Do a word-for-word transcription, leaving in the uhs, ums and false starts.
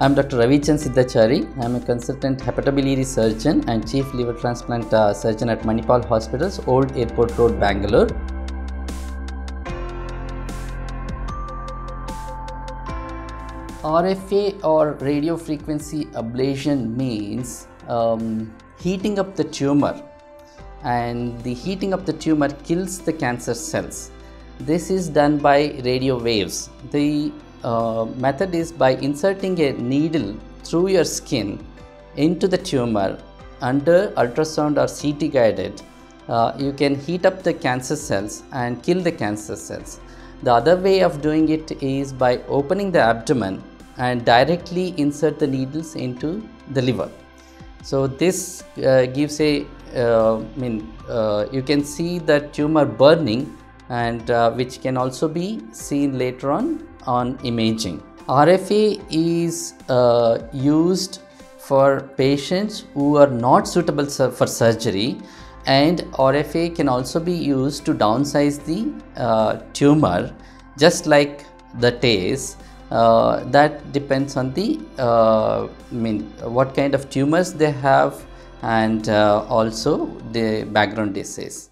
I am Doctor Ravichand Siddachari. I am a consultant hepatobiliary surgeon and chief liver transplant uh, surgeon at Manipal Hospitals, Old Airport Road, Bangalore. R F A or radiofrequency ablation means um, heating up the tumor, and the heating up the tumor kills the cancer cells. This is done by radio waves. The uh, method is by inserting a needle through your skin into the tumor under ultrasound or C T guided. Uh, you can heat up the cancer cells and kill the cancer cells. The other way of doing it is by opening the abdomen and directly insert the needles into the liver. So this uh, gives a Uh, I mean, uh, you can see the tumor burning, and uh, which can also be seen later on on imaging. R F A is uh, used for patients who are not suitable for surgery, and R F A can also be used to downsize the uh, tumor, just like the TACE. Uh, that depends on the uh, I mean, what kind of tumors they have, and uh, also the background disease.